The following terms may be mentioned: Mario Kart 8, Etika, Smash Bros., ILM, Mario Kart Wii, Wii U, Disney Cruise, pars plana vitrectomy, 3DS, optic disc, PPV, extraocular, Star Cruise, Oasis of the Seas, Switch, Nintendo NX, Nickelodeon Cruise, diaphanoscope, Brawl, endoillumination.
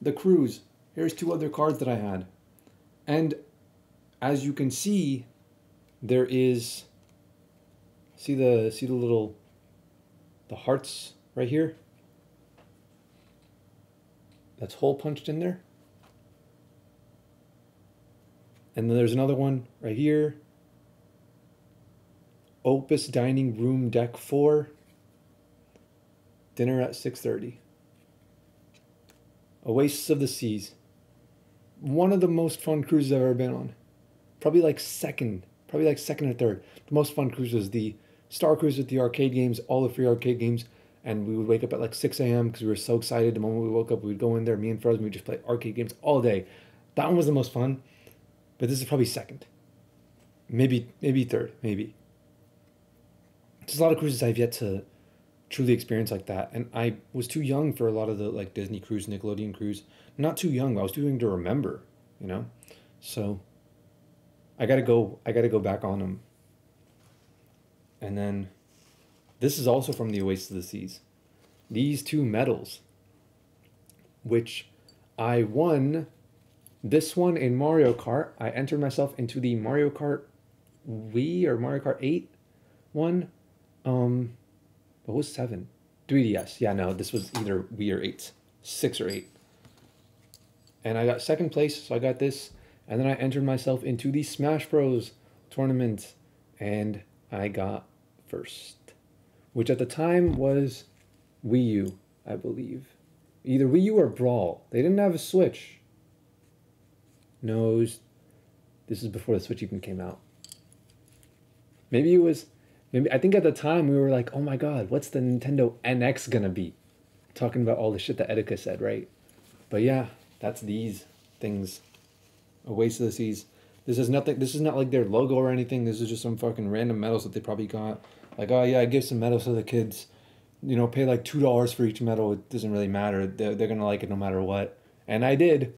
the Cruise. Here's two other cards that I had. And as you can see, there is, see the little, the hearts right here? That's hole punched in there. And then there's another one right here. Opus Dining Room Deck 4. Dinner at 6:30. Oasis of the Seas. One of the most fun cruises I've ever been on. Probably like second or third. The most fun cruise was the Star Cruise with the arcade games, all the free arcade games. And we would wake up at like 6 a.m. because we were so excited. The moment we woke up, we'd go in there, me and Frozen, we'd just play arcade games all day. That one was the most fun. But this is probably second. Maybe third, maybe. There's a lot of cruises I've yet to truly experience like that. And I was too young for a lot of the like Disney Cruise, Nickelodeon Cruise. Not too young, but I was too young to remember, you know? So I gotta go back on them. And then this is also from the Oasis of the Seas. These two medals, which I won. This one in Mario Kart, I entered myself into the Mario Kart Wii or Mario Kart 8 one. What was 7? 3DS. Yeah, no, this was either Wii or 8. 6 or 8. And I got second place, so I got this. And then I entered myself into the Smash Bros. Tournament, and I got first. Which at the time was Wii U, I believe. Either Wii U or Brawl. They didn't have a Switch. Knows this is before the Switch even came out. Maybe I think at the time we were like, oh my god, what's the Nintendo NX gonna be? Talking about all the shit that Etika said, right? But yeah, that's these things. Oasis of the Seas. This is nothing, this is not like their logo or anything, this is just some fucking random medals that they probably got. Like, oh yeah, I give some medals to the kids. You know, pay like $2 for each medal, it doesn't really matter. They're gonna like it no matter what. And I did.